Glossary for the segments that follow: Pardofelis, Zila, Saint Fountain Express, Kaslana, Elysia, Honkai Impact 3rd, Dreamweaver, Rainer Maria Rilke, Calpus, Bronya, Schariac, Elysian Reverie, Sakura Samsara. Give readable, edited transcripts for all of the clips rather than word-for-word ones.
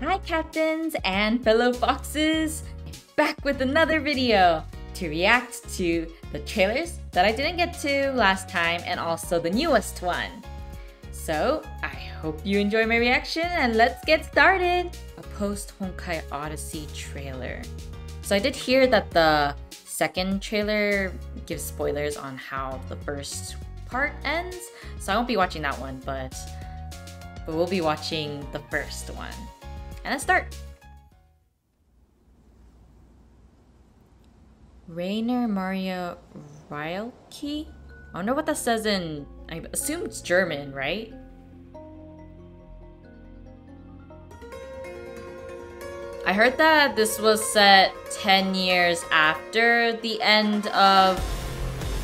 Hi captains and fellow foxes! I'm back with another video to react to the trailers that I didn't get to last time and also the newest one. So I hope you enjoy my reaction and let's get started! A post-Honkai Odyssey trailer. So I did hear that the second trailer gives spoilers on how the first part ends, so I won't be watching that one, but we'll be watching the first one. And let's start! Rainer Maria Rilke? I wonder what that says in... I assume it's German, right? I heard that this was set 10 years after the end of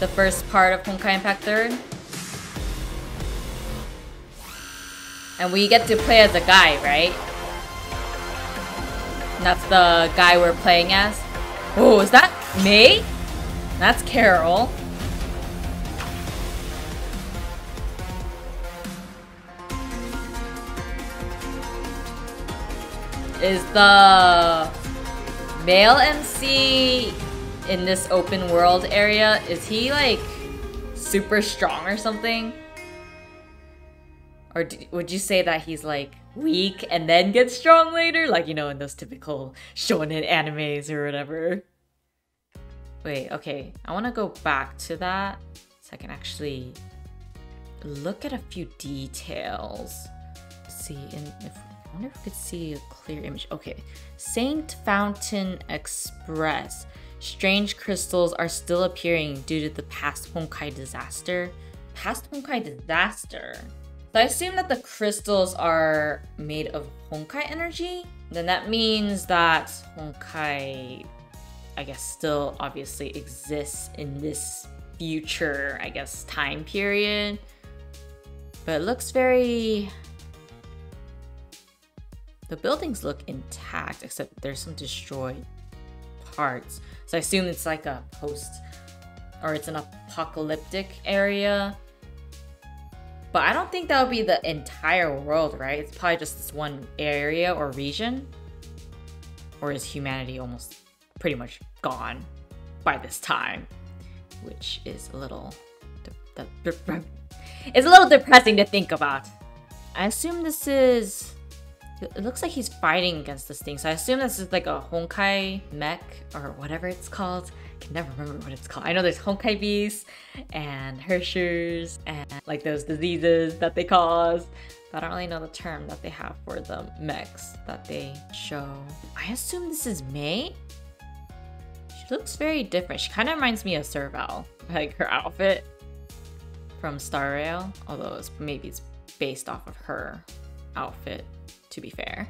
the first part of Honkai Impact 3rd. And we get to play as a guy, right? And that's the guy we're playing as. Oh, is that May? That's Carol. Is the male MC in this open world area, is he like super strong or something? Or would you say that he's like weak and then gets strong later? Like, you know, in those typical shonen animes or whatever. Wait, okay, I want to go back to that so I can actually look at a few details. Let's see, I wonder if we could see a clear image. Okay. Saint Fountain Express. Strange crystals are still appearing due to the past Honkai disaster. Past Honkai disaster? So I assume that the crystals are made of Honkai energy. Then that means that Honkai, I guess, still obviously exists in this future, I guess, time period. But it looks very... The buildings look intact, except there's some destroyed parts. So I assume it's like a post, or it's an apocalyptic area. But I don't think that would be the entire world, right? It's probably just this one area or region. Or is humanity almost pretty much gone by this time? Which is a little... It's a little depressing to think about. I assume this is... It looks like he's fighting against this thing, so I assume this is like a Honkai mech or whatever it's called. I can never remember what it's called. I know there's Honkai beasts and Hershers and like those diseases that they cause. I don't really know the term that they have for the mechs that they show. I assume this is May? She looks very different. She kind of reminds me of Serval, like her outfit from Star Rail, although maybe it's based off of her outfit. To be fair,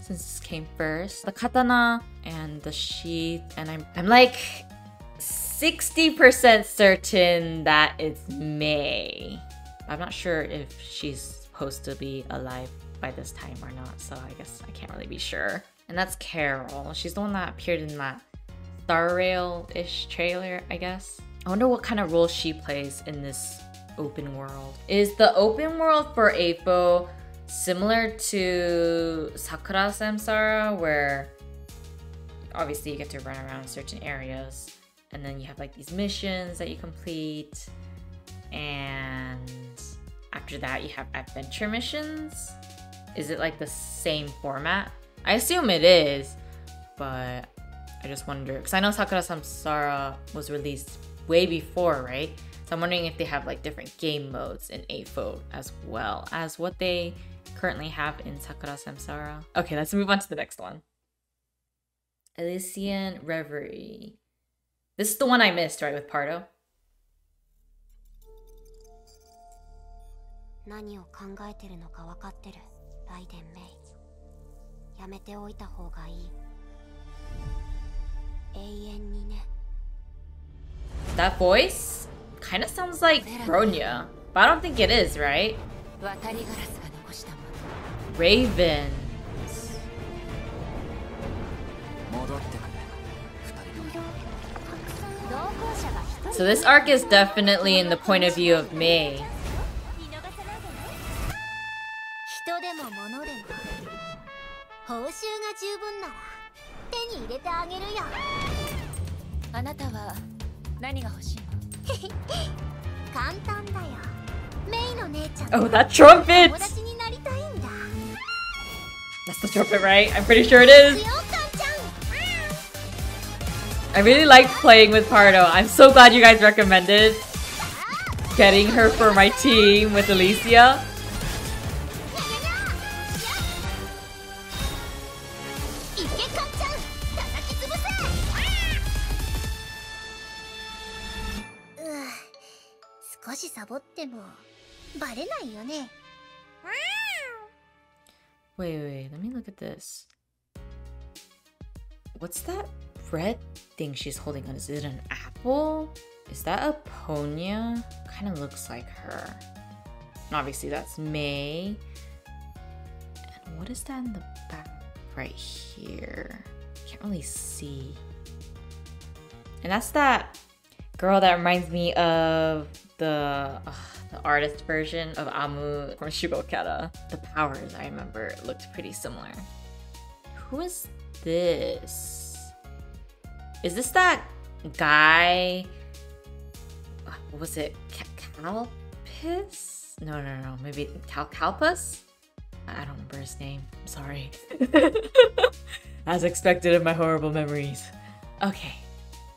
since this came first. The katana and the sheath, and I'm like 60% certain that it's May. I'm not sure if she's supposed to be alive by this time or not, so I guess I can't really be sure. And that's Carol. She's the one that appeared in that Star Rail-ish trailer, I guess. I wonder what kind of role she plays in this open world. Is the open world for APO similar to Sakura Samsara, where obviously you get to run around certain areas and then you have like these missions that you complete, and after that you have adventure missions? Is it like the same format? I assume it is, but I just wonder, because I know Sakura Samsara was released way before, right? So I'm wondering if they have like different game modes in APO as well as what they currently have in Sakura Samsara. Okay, let's move on to the next one. Elysian Reverie. This is the one I missed, right, with Pardo? That voice kind of sounds like Bronya, but I don't think it is, right? Raven. So this arc is definitely in the point of view of May. 報酬が十分なら手に入れてあげるよ。あなたは何が欲しいの？簡単だよ。メイの姉ちゃん。Oh, that trumpet! That's the trumpet, right? I'm pretty sure it is. I really liked playing with Pardo. I'm so glad you guys recommended getting her for my team with Elysia. Wait, let me look at this. What's that red thing she's holding on? Is it an apple? Is that a Bronya? Kind of looks like her. And obviously that's May. And what is that in the back right here? Can't really see. And that's that girl that reminds me of the artist version of Amu from Shibokata. The powers, I remember, looked pretty similar. Who is this? Is this that guy? Was it Calpus? No. Maybe Calpus? I don't remember his name. I'm sorry. As expected of my horrible memories. Okay,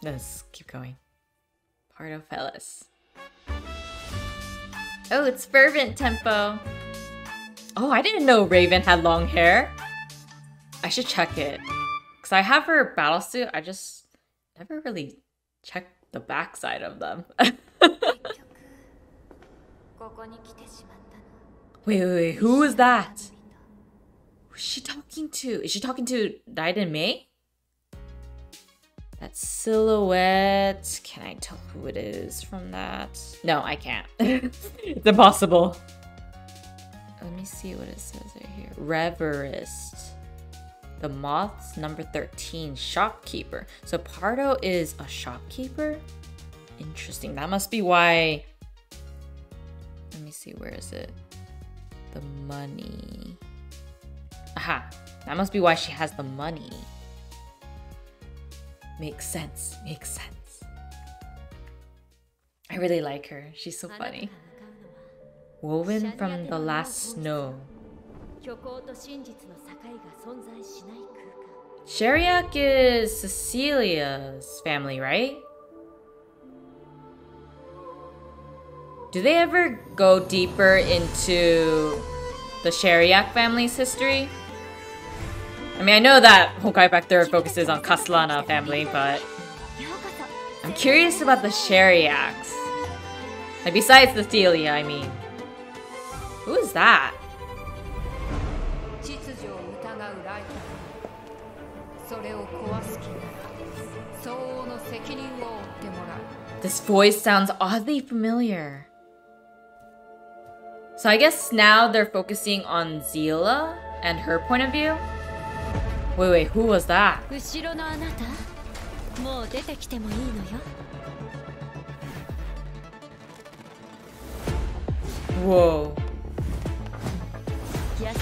let's keep going. Pardofelis. Oh, it's Fervent Tempo. Oh, I didn't know Raven had long hair. I should check it. Because I have her battle suit. I just never really checked the backside of them. Wait, who is that? Who's she talking to? Is she talking to Daiden May? That silhouette. Can I tell who it is from that? No, I can't. It's impossible. Let me see what it says right here. Reverist. The Moth's number 13 shopkeeper. So Pardo is a shopkeeper? Interesting. That must be why. Let me see. Where is it? The money. Aha. That must be why she has the money. Makes sense. I really like her. She's so funny. Woven from the last snow. Schariac is Cecilia's family, right? Do they ever go deeper into the Schariac family's history? I mean, I know that Honkai Impact 3rd focuses on Castellana family, but I'm curious about the Schariacs. Like, besides the Celia, I mean. Who is that? This voice sounds oddly familiar. So I guess now they're focusing on Zelia and her point of view? Wait, who was that? Whoa.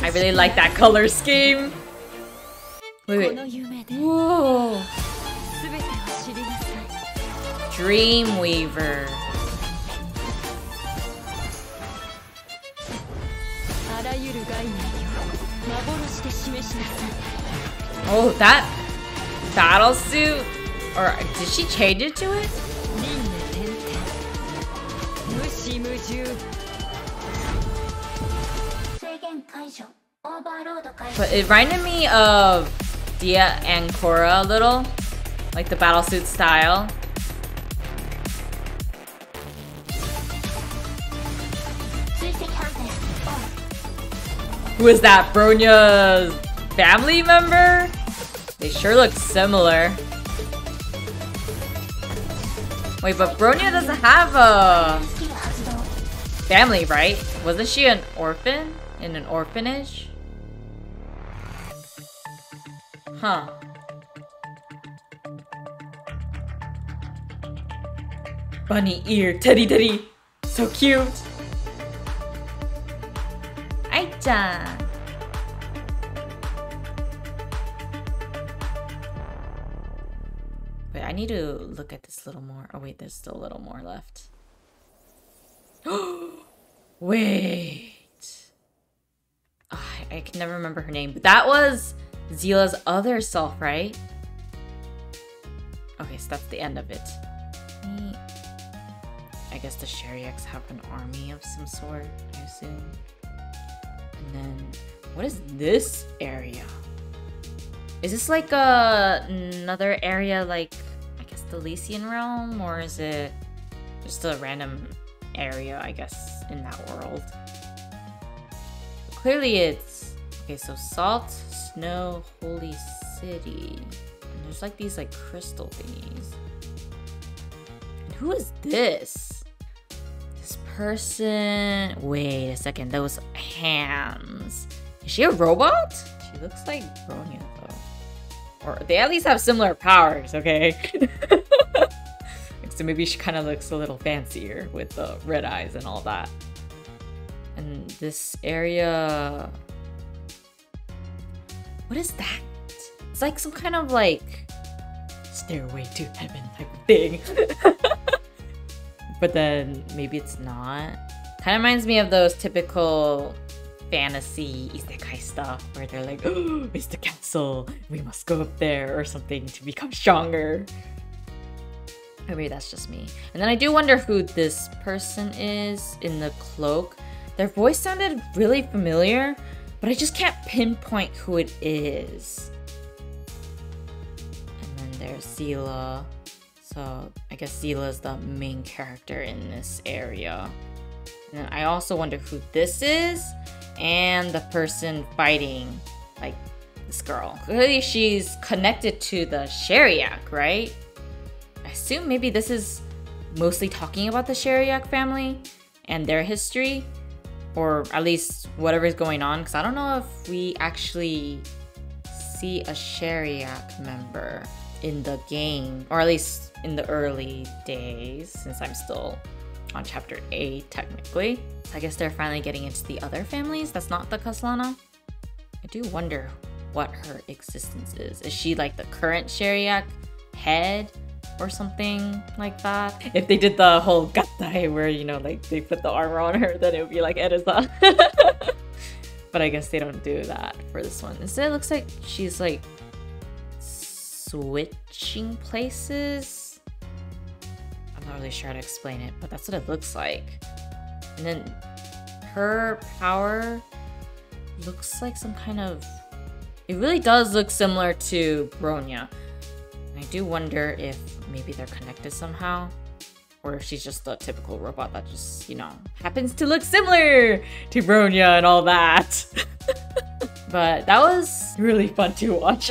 I really like that color scheme. Wait. Whoa. Dreamweaver. Oh, that battle suit? Or did she change it to it? But it reminded me of Dia and Korra a little. Like the battle suit style. Who is that? Bronya's family member? They sure look similar. Wait, but Bronya doesn't have a family, right? Wasn't she an orphan? In an orphanage? Huh. Bunny ear, teddy. So cute. Ai-chan. Wait, I need to look at this a little more. Oh wait, there's still a little more left. Wait. Oh, I can never remember her name. But that was Zila's other self, right? Okay, so that's the end of it. I guess the Schariacs have an army of some sort, I assume. And then, what is this area? Is this like another area like, I guess, the Elysian realm? Or is it just a random area, I guess, in that world? Clearly it's... Okay, so Salt, Snow, Holy City. And there's like these like crystal thingies. And who is this? This person... Wait a second, those hands. Is she a robot? She looks like Bronya though. Or they at least have similar powers, okay? So maybe she kind of looks a little fancier with the red eyes and all that. And this area... What is that? It's like some kind of like... stairway to heaven type of thing. But then maybe it's not. Kind of reminds me of those typical... fantasy isekai stuff where they're like, oh, it's the castle, we must go up there or something to become stronger. Or maybe that's just me. And then I do wonder who this person is in the cloak. Their voice sounded really familiar, but I just can't pinpoint who it is. And then there's Zila. So I guess Zila is the main character in this area. And then I also wonder who this is. And the person fighting, like, this girl. Clearly she's connected to the Schariac, right? I assume maybe this is mostly talking about the Schariac family and their history. Or at least whatever's going on. Because I don't know if we actually see a Schariac member in the game. Or at least in the early days, since I'm still... on chapter 8 technically. I guess they're finally getting into the other families that's not the Kaslana. I do wonder what her existence is. Is she like the current Schariac head or something like that? If they did the whole gattai where, you know, like they put the armor on her, then it would be like Ereza. But I guess they don't do that for this one. Instead it looks like she's like switching places. I'm not really sure how to explain it, but that's what it looks like. And then her power looks like some kind of... It really does look similar to Bronya. And I do wonder if maybe they're connected somehow. Or if she's just a typical robot that just, you know, happens to look similar to Bronya and all that. But that was really fun to watch.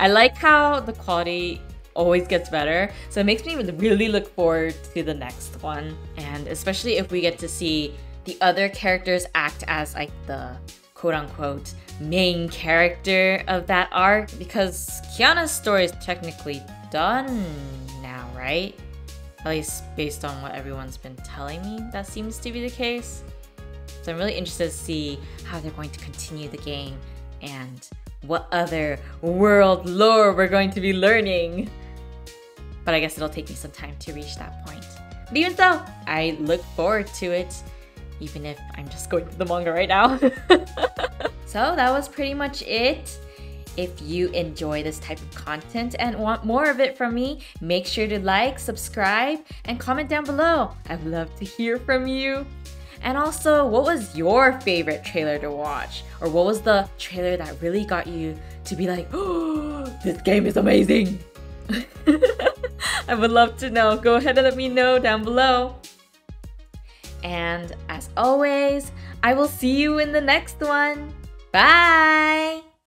I like how the quality... always gets better, so it makes me really look forward to the next one, and especially if we get to see the other characters act as like the quote-unquote main character of that arc, because Kiana's story is technically done now, right? At least based on what everyone's been telling me, that seems to be the case. So I'm really interested to see how they're going to continue the game and what other world lore we're going to be learning. But I guess it'll take me some time to reach that point. But even so, I look forward to it, even if I'm just going through the manga right now. So that was pretty much it. If you enjoy this type of content and want more of it from me, make sure to like, subscribe, and comment down below. I'd love to hear from you. And also, what was your favorite trailer to watch? Or what was the trailer that really got you to be like, oh, this game is amazing? I would love to know. Go ahead and let me know down below. And as always, I will see you in the next one. Bye!